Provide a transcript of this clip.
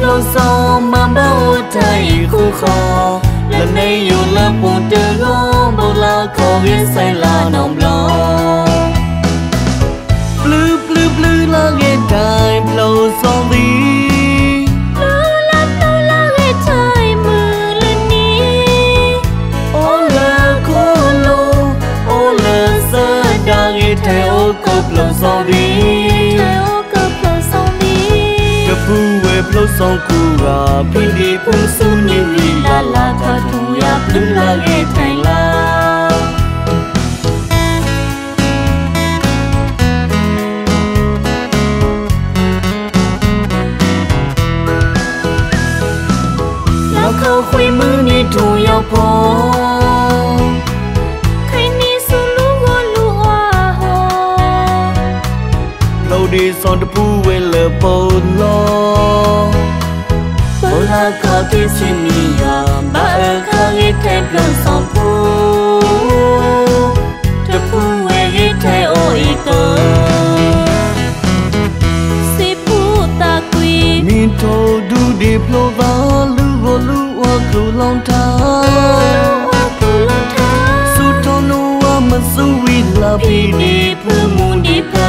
lâu sau mama utai khu kho lần này yêu là một đứa lo bao la có biết say là nồng lo blue blue blue là nghe tai lâu sau đi lâu là nghe tai mưa lần đi ô là cô lâu ô là giờ đang nghe theo cột lâu sau đi lâu song cua pin đi phun sun như la ta thu ya đứng la nghe thành la lao khâu khuy mưa như thu ya po đi son đập bùi lờ lo bao la có tiếng chim mi ya ba ơi khang ít thêm gần son pu đập bùi ít thay ôi tơ si pu ta quy min to du đi plo va lu o cru long ta su to nu o man su wi la bi đi pu mun đi pa